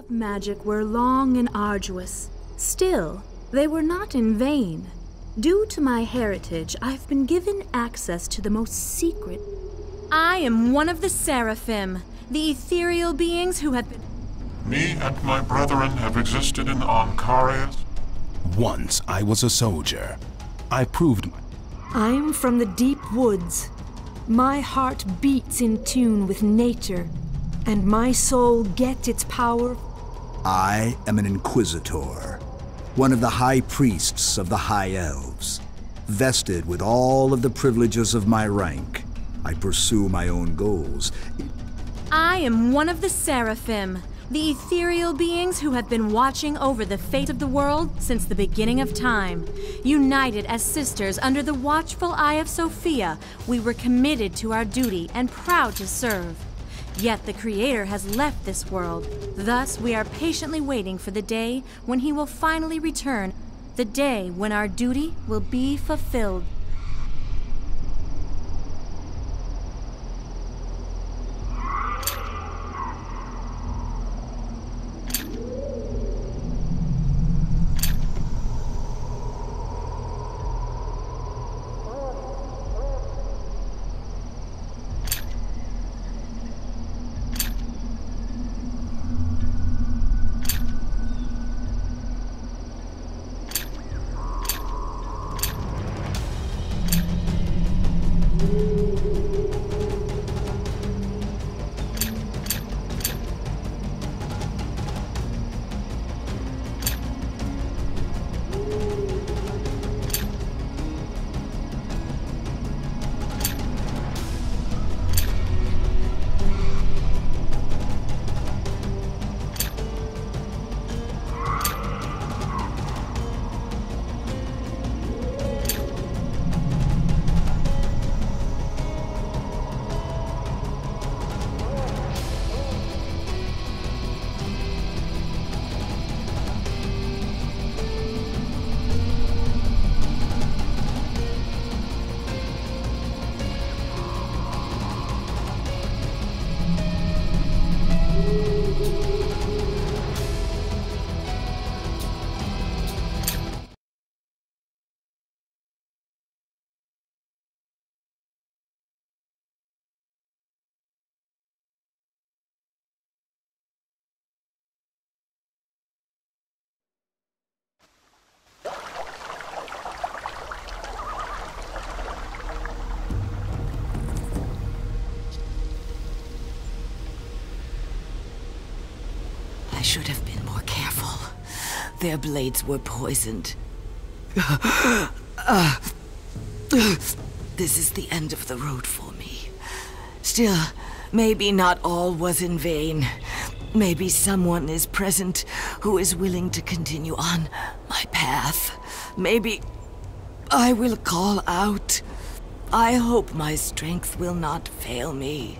of magic were long and arduous. Still, they were not in vain. Due to my heritage, I've been given access to the most secret. I am one of the Seraphim, the ethereal beings who have been... Me and my brethren have existed in Ancaria. Once I was a soldier. I proved my... I'm from the deep woods. My heart beats in tune with nature, and my soul gets its power. I am an Inquisitor, one of the High Priests of the High Elves. Vested with all of the privileges of my rank, I pursue my own goals. I am one of the Seraphim, the ethereal beings who have been watching over the fate of the world since the beginning of time. United as sisters under the watchful eye of Sophia, we were committed to our duty and proud to serve. Yet the Creator has left this world. Thus, we are patiently waiting for the day when He will finally return, the day when our duty will be fulfilled. I should have been more careful. Their blades were poisoned. This is the end of the road for me. Still, maybe not all was in vain. Maybe someone is present who is willing to continue on my path. Maybe I will call out. I hope my strength will not fail me.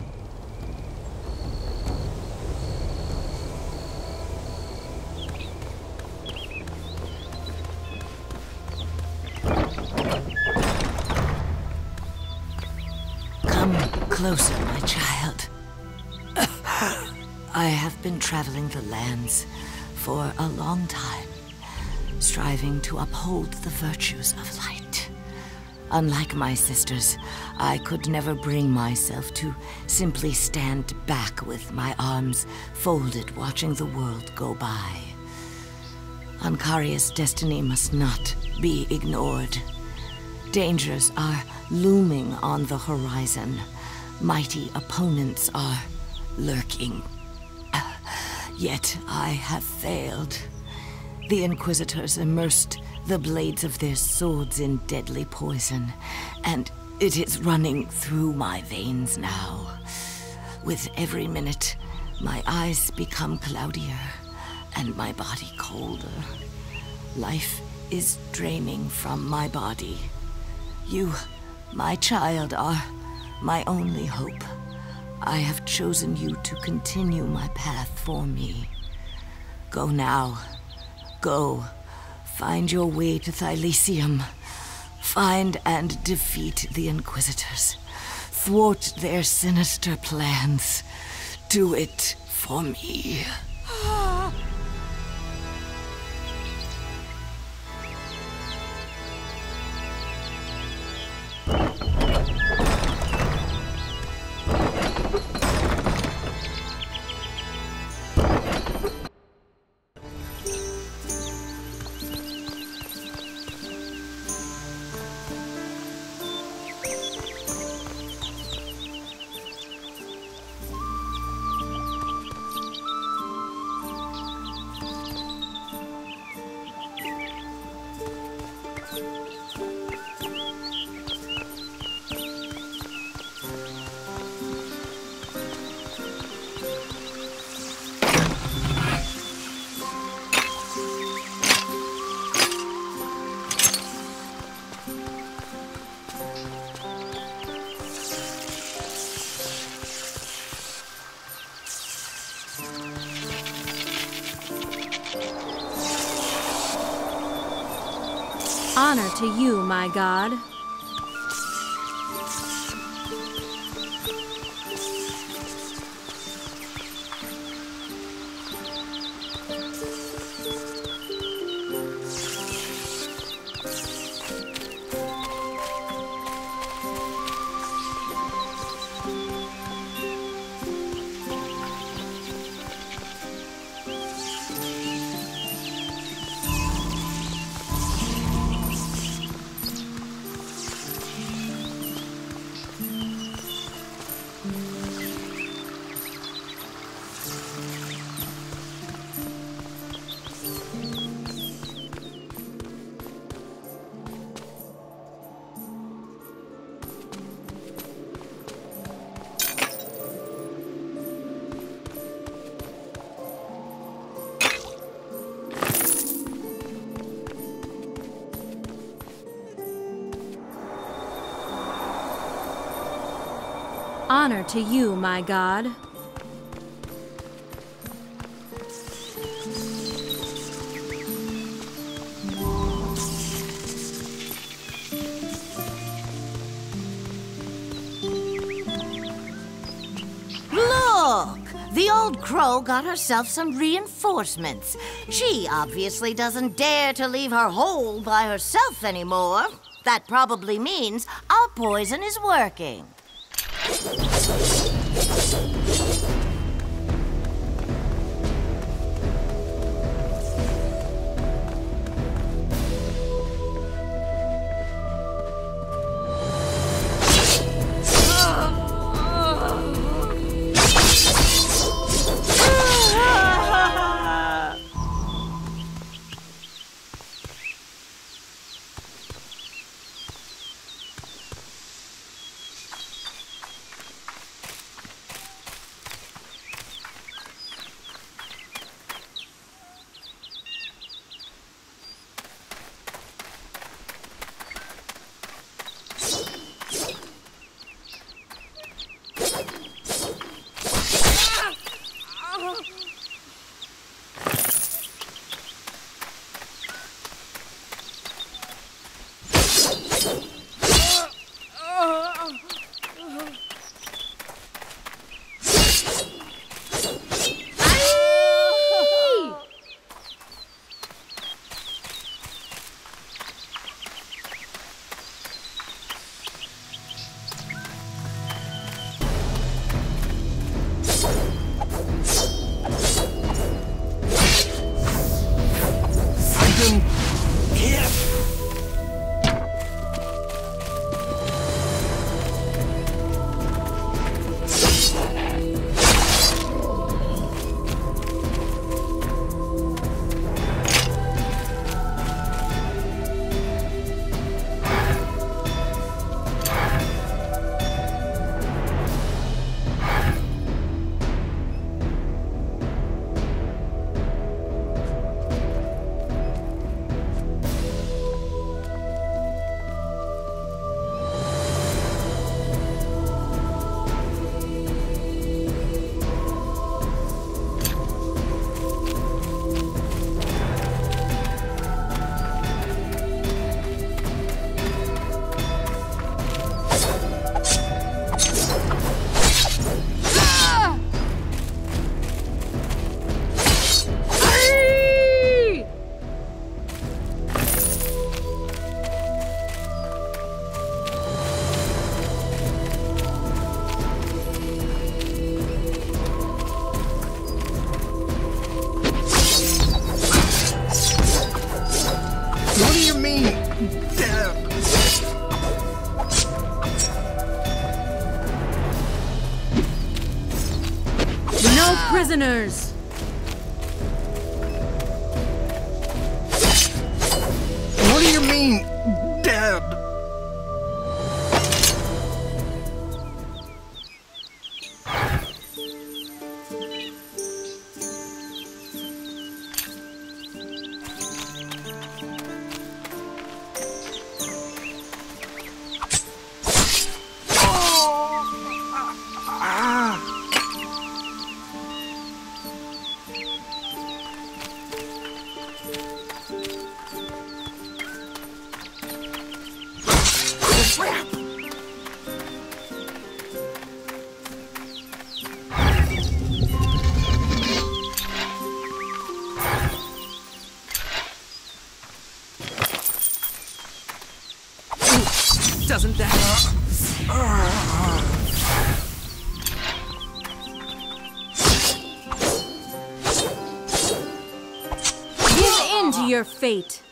Closer, my child. I have been traveling the lands for a long time, striving to uphold the virtues of light. Unlike my sisters, I could never bring myself to simply stand back with my arms folded, watching the world go by. Ancaria's destiny must not be ignored. Dangers are looming on the horizon. Mighty opponents are lurking. Yet I have failed. The Inquisitors immersed the blades of their swords in deadly poison, and it is running through my veins now. With every minute, my eyes become cloudier and my body colder. Life is draining from my body. You, my child, are my only hope. I have chosen you to continue my path for me. Go now. Go. Find your way to Thylacium. Find and defeat the Inquisitors. Thwart their sinister plans. Do it for me. Honor to you, my god. Honor to you, my god. Look! The old crow got herself some reinforcements. She obviously doesn't dare to leave her hole by herself anymore. That probably means our poison is working. Prisoners! Doesn't that? Give in to your fate.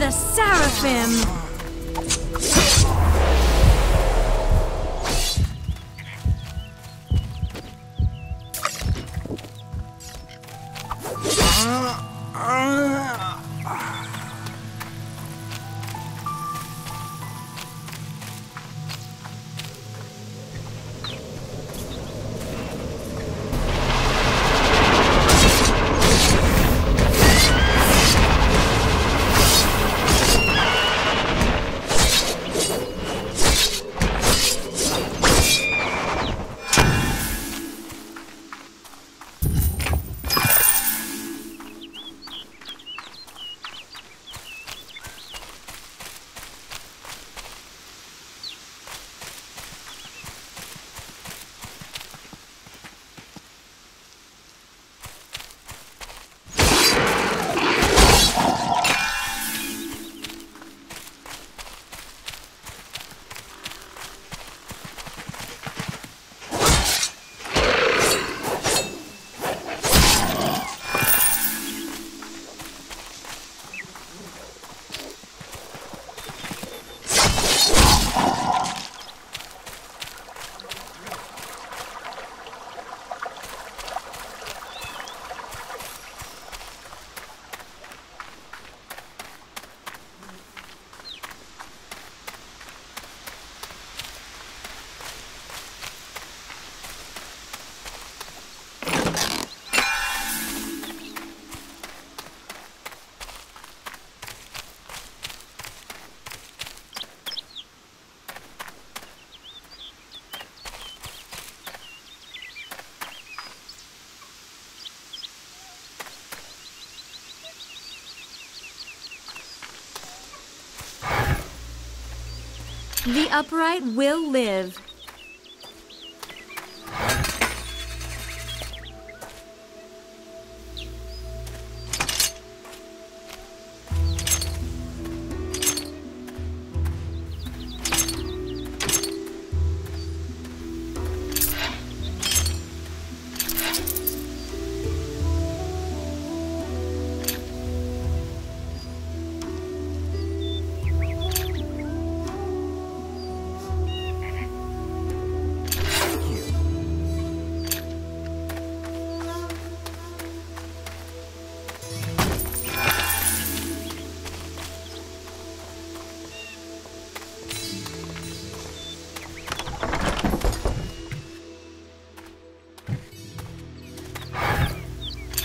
The Seraphim! The upright will live.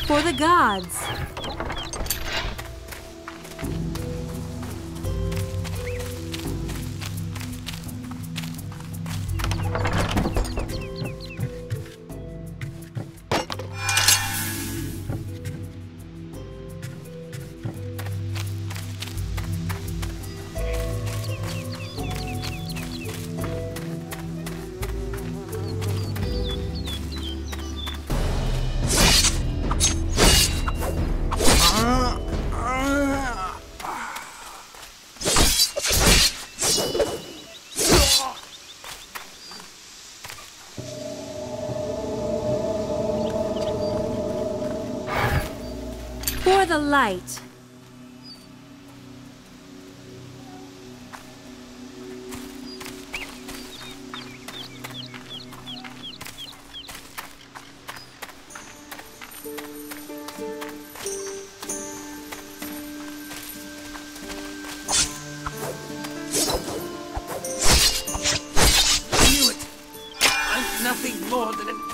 For the gods. The light. Knew it. I'm nothing more than an